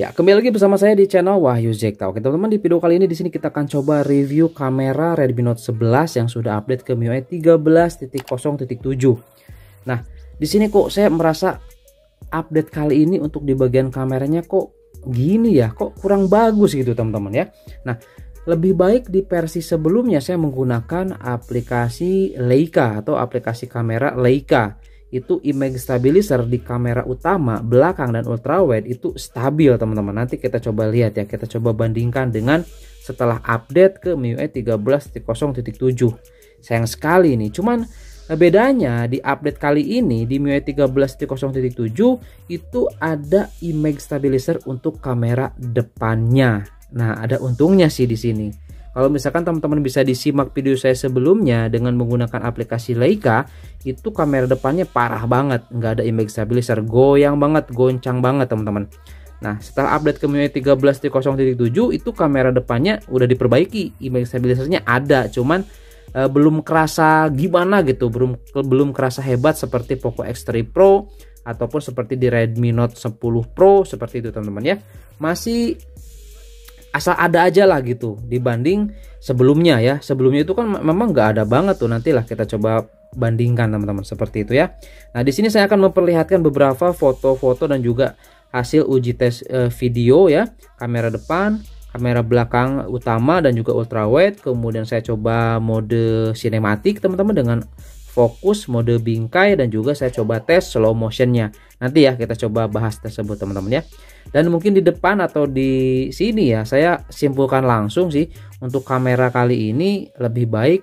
Ya, kembali lagi bersama saya di channel Wahyu Zekta. Oke, teman-teman, di video kali ini di sini kita akan coba review kamera Redmi Note 11 yang sudah update ke MIUI 13.0.7. Nah, di sini kok saya merasa update kali ini untuk di bagian kameranya kok gini ya, kok kurang bagus gitu, teman-teman ya. Nah, lebih baik di versi sebelumnya saya menggunakan aplikasi Leica atau aplikasi kamera Leica. Itu image stabilizer di kamera utama, belakang, dan ultrawide itu stabil, teman-teman. Nanti kita coba lihat ya, kita coba bandingkan dengan setelah update ke MIUI 13.0.7. Sayang sekali nih, cuman bedanya di update kali ini di MIUI 13.0.7 itu ada image stabilizer untuk kamera depannya. Nah, ada untungnya sih di sini. Kalau misalkan teman-teman bisa disimak video saya sebelumnya dengan menggunakan aplikasi Leica, itu kamera depannya parah banget, nggak ada image stabilizer, goyang banget, goncang banget, teman-teman. Nah, setelah update ke MIUI 13.0.7 itu kamera depannya udah diperbaiki, image stabilizernya ada, cuman belum kerasa gimana gitu, belum kerasa hebat seperti Poco X3 Pro ataupun seperti di Redmi Note 10 Pro seperti itu, teman-teman ya. Masih asal ada aja lah gitu dibanding sebelumnya ya. Sebelumnya itu kan memang nggak ada banget tuh. Nantilah kita coba bandingkan, teman-teman, seperti itu ya. Nah, di sini saya akan memperlihatkan beberapa foto-foto dan juga hasil uji tes video ya. Kamera depan, kamera belakang utama dan juga ultrawide. Kemudian saya coba mode sinematik, teman-teman, dengan fokus, mode bingkai, dan juga saya coba tes slow motionnya. Nanti ya kita coba bahas tersebut, teman-teman ya. Dan mungkin di depan atau di sini ya, saya simpulkan langsung sih, untuk kamera kali ini lebih baik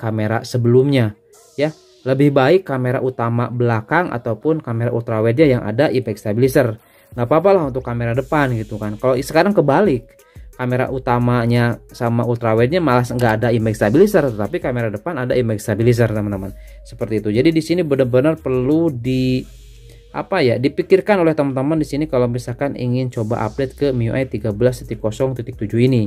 kamera sebelumnya ya, lebih baik kamera utama belakang ataupun kamera ultrawide yang ada IPX stabilizer. Nggak apa-apa lah untuk kamera depan gitu kan. Kalau sekarang kebalik, kamera utamanya sama ultrawide-nya malah nggak ada image stabilizer, tetapi kamera depan ada image stabilizer, teman-teman. Seperti itu. Jadi di sini benar-benar perlu dipikirkan oleh teman-teman di sini kalau misalkan ingin coba update ke MIUI 13.0.7 ini.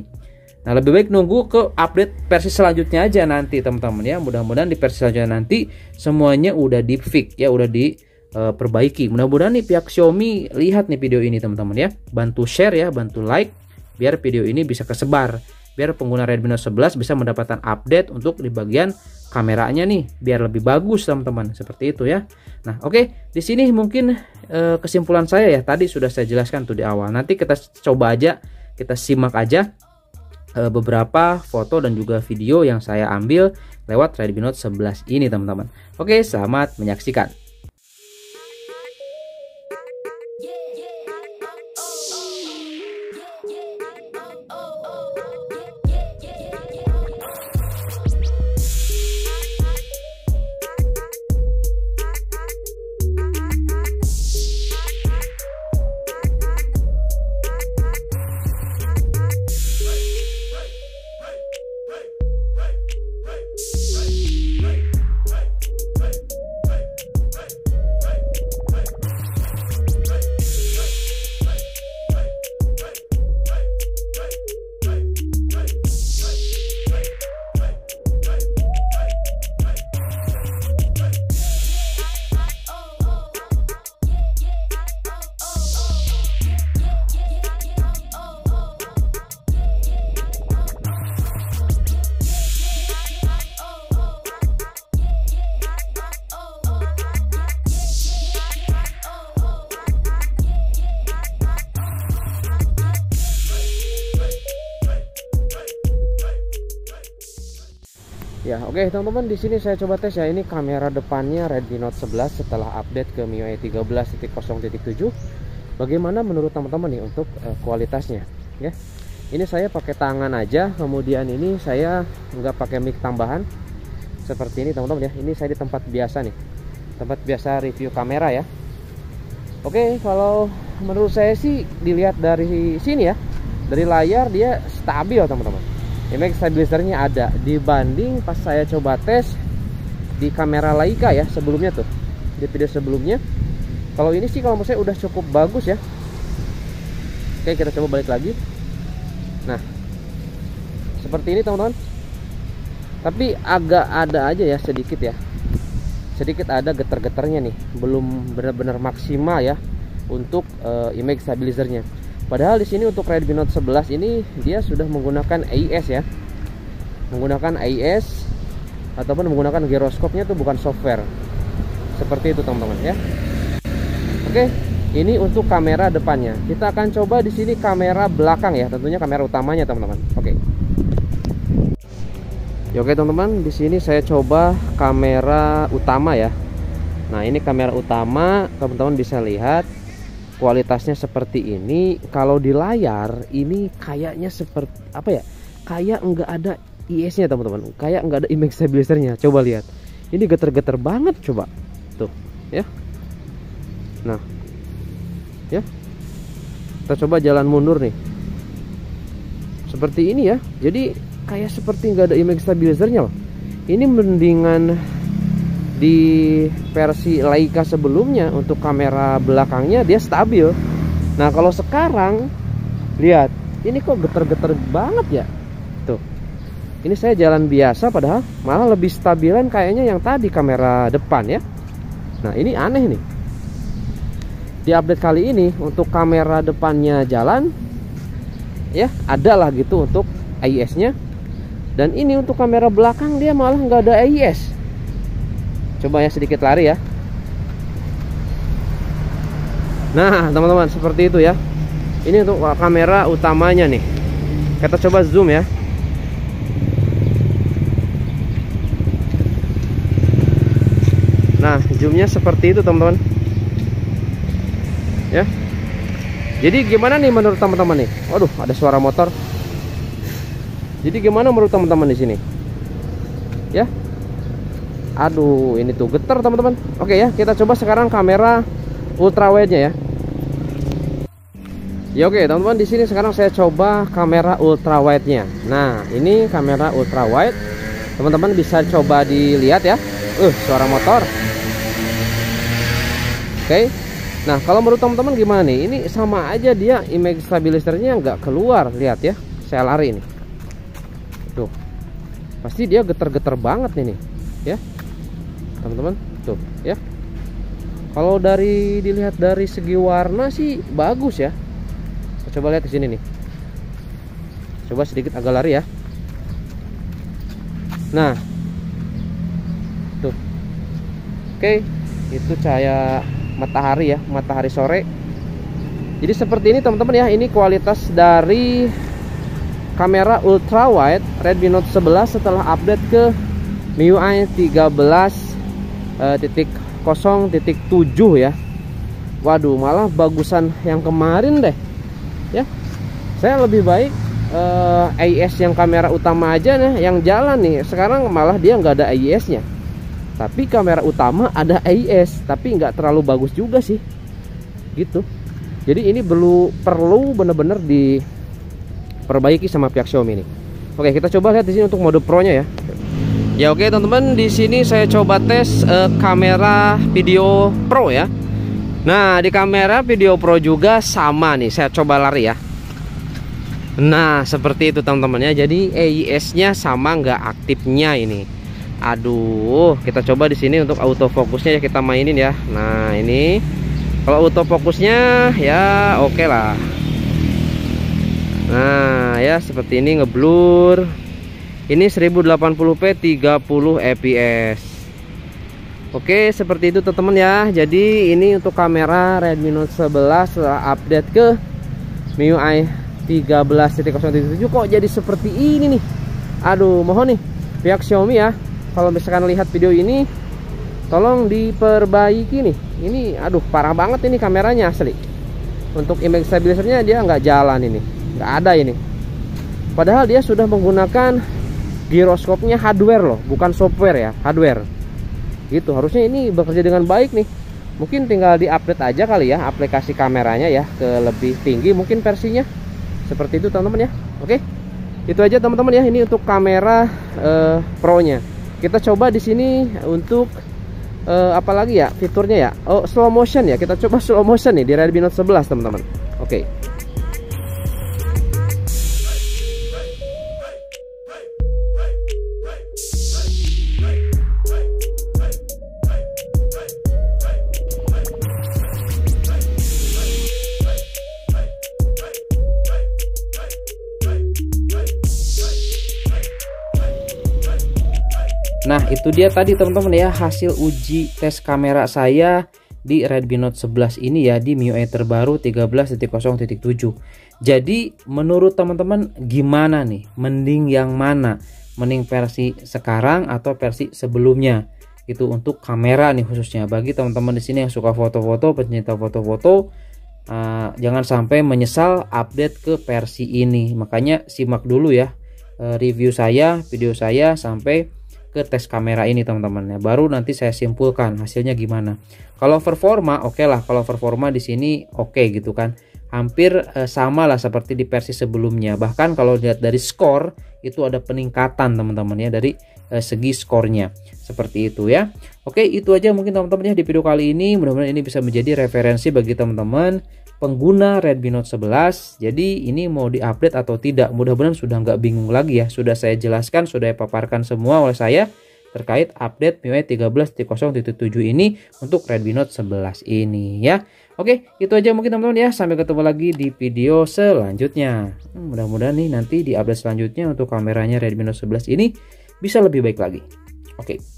Nah, lebih baik nunggu ke update versi selanjutnya aja nanti, teman-teman ya. Mudah-mudahan di versi selanjutnya nanti semuanya udah di-fix ya, udah diperbaiki. Mudah-mudahan nih pihak Xiaomi lihat nih video ini, teman-teman ya. Bantu share ya, bantu like, biar video ini bisa kesebar, biar pengguna Redmi Note 11 bisa mendapatkan update untuk di bagian kameranya nih, biar lebih bagus, teman-teman, seperti itu ya. Nah, oke, di sini mungkin kesimpulan saya ya, tadi sudah saya jelaskan tuh di awal. Nanti kita coba aja, kita simak aja beberapa foto dan juga video yang saya ambil lewat Redmi Note 11 ini, teman-teman. Oke, selamat menyaksikan. Ya, oke, teman-teman, di sini saya coba tes ya, ini kamera depannya Redmi Note 11 setelah update ke MIUI 13.0.7. Bagaimana menurut teman-teman nih untuk kualitasnya ya. Ini saya pakai tangan aja, kemudian ini saya nggak pakai mic tambahan seperti ini, teman-teman ya. Ini saya di tempat biasa nih, tempat biasa review kamera ya. Oke, kalau menurut saya sih dilihat dari sini ya, dari layar dia stabil, teman-teman. Image stabilizernya ada dibanding pas saya coba tes di kamera Leica ya sebelumnya tuh, di video sebelumnya. Kalau ini sih kalau menurut saya udah cukup bagus ya. Oke, kita coba balik lagi. Nah, seperti ini, teman-teman. Tapi agak ada aja ya sedikit ya, sedikit ada geter-geternya nih, belum benar-benar maksimal ya untuk image stabilizernya. Padahal di sini untuk Redmi Note 11 ini dia sudah menggunakan EIS ya. Menggunakan EIS ataupun menggunakan giroskopnya itu bukan software. Seperti itu teman-teman ya. Oke, ini untuk kamera depannya. Kita akan coba di sini kamera belakang ya, tentunya kamera utamanya teman-teman. Oke. Ya, oke teman-teman, di sini saya coba kamera utama ya. Nah, ini kamera utama, teman-teman bisa lihat kualitasnya seperti ini. Kalau di layar ini kayaknya seperti apa ya, kayak nggak ada IS nya teman-teman, kayak nggak ada image stabilizer nya coba lihat ini geter-geter banget, coba tuh ya. Nah ya, kita coba jalan mundur nih seperti ini ya, jadi kayak seperti nggak ada image stabilizer nya loh. Ini mendingan di versi Leica sebelumnya untuk kamera belakangnya dia stabil. Nah kalau sekarang lihat ini kok geter-geter banget ya tuh. Ini saya jalan biasa padahal malah lebih stabilan kayaknya yang tadi kamera depan ya. Nah ini aneh nih. Di update kali ini untuk kamera depannya jalan ya, adalah gitu untuk EIS nya dan ini untuk kamera belakang dia malah nggak ada EIS. Coba ya sedikit lari ya. Nah teman-teman seperti itu ya. Ini untuk kamera utamanya nih. Kita coba zoom ya. Nah zoomnya seperti itu teman-teman ya. Jadi gimana nih menurut teman-teman nih? Waduh ada suara motor. Jadi gimana menurut teman-teman di sini? Ya. Aduh ini tuh getar teman-teman. Oke ya, kita coba sekarang kamera ultrawide nya ya. Ya oke teman-teman, di sini sekarang saya coba kamera ultrawide nya Nah ini kamera ultrawide, teman-teman bisa coba dilihat ya. Suara motor. Oke. Nah kalau menurut teman-teman gimana nih? Ini sama aja dia image stabilizer nya nggak keluar. Lihat ya, saya lari ini. Tuh, pasti dia geter-geter banget nih ya teman-teman tuh ya. Kalau dari dilihat dari segi warna sih bagus ya. Coba lihat di sini nih, coba sedikit agak lari ya. Nah tuh, oke itu cahaya matahari ya, matahari sore. Jadi seperti ini teman-teman ya, ini kualitas dari kamera ultrawide Redmi Note 11 setelah update ke MIUI 13.0.7 ya. Waduh malah bagusan yang kemarin deh ya. Saya lebih baik EIS yang kamera utama aja nih yang jalan nih. Sekarang malah dia nggak ada EIS nya tapi kamera utama ada EIS, tapi nggak terlalu bagus juga sih gitu. Jadi ini perlu bener-bener diperbaiki sama pihak Xiaomi nih. Oke kita coba lihat di sini untuk mode pro nya ya. Ya oke teman-teman, di sini saya coba tes kamera video pro ya. Nah di kamera video pro juga sama nih, saya coba lari ya. Nah seperti itu teman-teman ya, jadi EIS nya sama nggak aktifnya ini. Aduh, kita coba di sini untuk autofocusnya ya, kita mainin ya. Nah ini kalau autofocusnya ya oke lah. Nah ya seperti ini ngeblur. Ini 1080p 30 fps. Oke seperti itu teman-teman ya. Jadi ini untuk kamera Redmi Note 11 setelah update ke MIUI 13.0.7 kok jadi seperti ini nih. Aduh mohon nih pihak Xiaomi ya, kalau misalkan lihat video ini tolong diperbaiki nih. Ini aduh parah banget ini kameranya asli. Untuk image stabilizernya dia nggak jalan ini, nggak ada ini. Padahal dia sudah menggunakan giroskopnya hardware loh, bukan software ya, hardware gitu. Harusnya ini bekerja dengan baik nih. Mungkin tinggal diupdate aja kali ya aplikasi kameranya ya ke lebih tinggi mungkin versinya. Seperti itu teman-teman ya. Oke, itu aja teman-teman ya. Ini untuk kamera pro-nya. Kita coba di sini untuk apa lagi ya fiturnya ya. Oh slow motion ya. Kita coba slow motion nih di Redmi Note 11 teman-teman. Oke. Nah, itu dia tadi teman-teman ya hasil uji tes kamera saya di Redmi Note 11 ini ya, di MIUI terbaru 13.0.7. Jadi menurut teman-teman gimana nih, mending yang mana? Mending versi sekarang atau versi sebelumnya? Itu untuk kamera nih khususnya. Bagi teman-teman di sini yang suka foto-foto, pencinta foto-foto, jangan sampai menyesal update ke versi ini. Makanya simak dulu ya review saya, video saya sampai ke tes kamera ini teman-teman ya. Baru nanti saya simpulkan hasilnya gimana. Kalau performa oke lah, kalau performa di sini oke gitu kan. Hampir sama lah seperti di versi sebelumnya. Bahkan kalau lihat dari skor itu ada peningkatan teman-teman ya, dari segi skornya seperti itu ya. Oke, itu aja mungkin teman-teman ya di video kali ini. Mudah-mudahan ini bisa menjadi referensi bagi teman-teman pengguna Redmi Note 11. Jadi ini mau diupdate atau tidak, mudah-mudahan sudah nggak bingung lagi ya. Sudah saya jelaskan, sudah paparkan semua oleh saya terkait update MIUI 13.0.7 ini untuk Redmi Note 11 ini ya. Oke, itu aja mungkin teman-teman ya. Sampai ketemu lagi di video selanjutnya. Mudah-mudahan nih nanti di update selanjutnya untuk kameranya Redmi Note 11 ini bisa lebih baik lagi. Oke.